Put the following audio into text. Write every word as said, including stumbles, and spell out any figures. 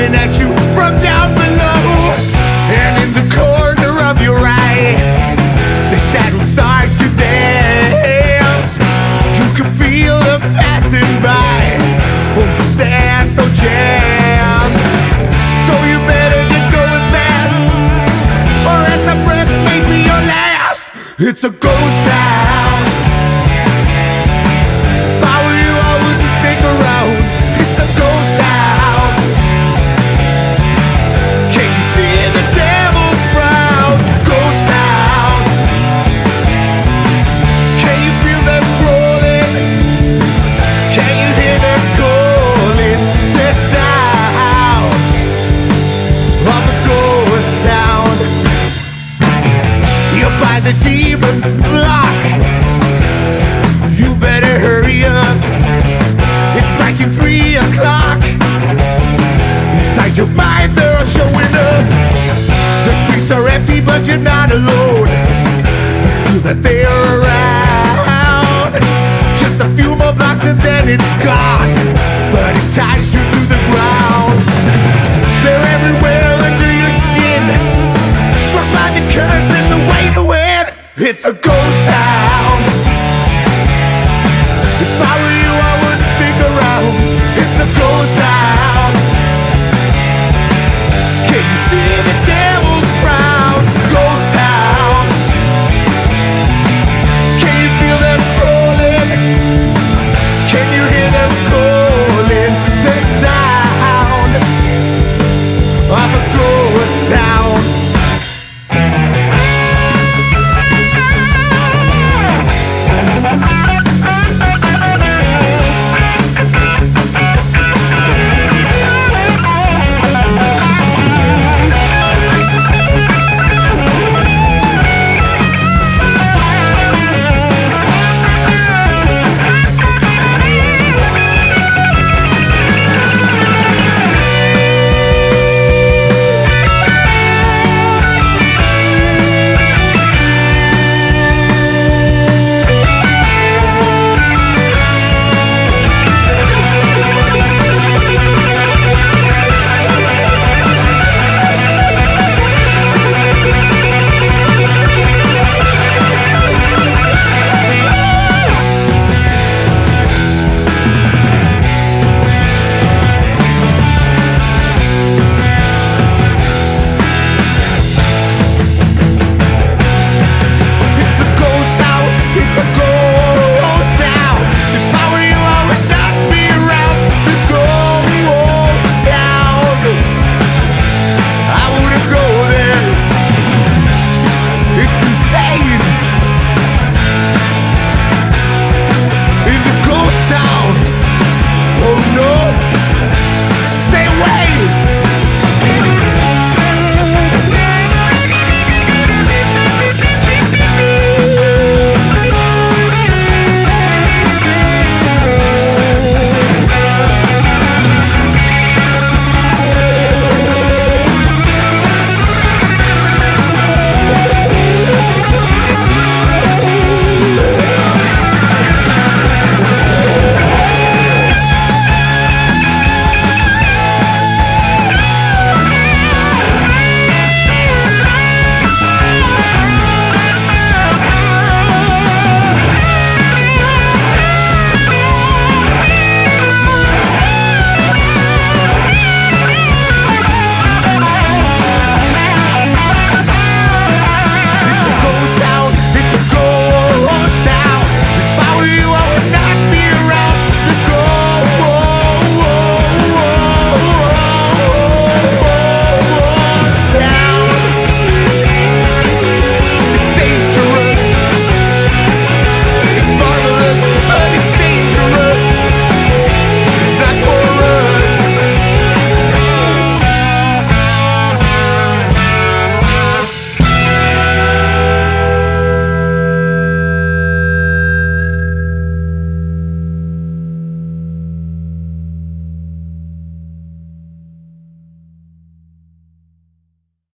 coming at you from down below. And in the corner of your eye, the shadows start to dance. You can feel them passing by. Won't you stand no chance? So you better get going fast, or let the breath make me your last. It's a ghost town. If I were you, I wouldn't stick around. It's a ghost town. The demon's block. You better hurry up. It's striking three o'clock. Inside your mind they're all showing up. The streets are empty but you're not alone. Feel that they're around. Just a few more blocks and then it's gone, but it ties you to the ground. They're everywhere under your skin, struck by the curse and the way to it. It's a ghost town.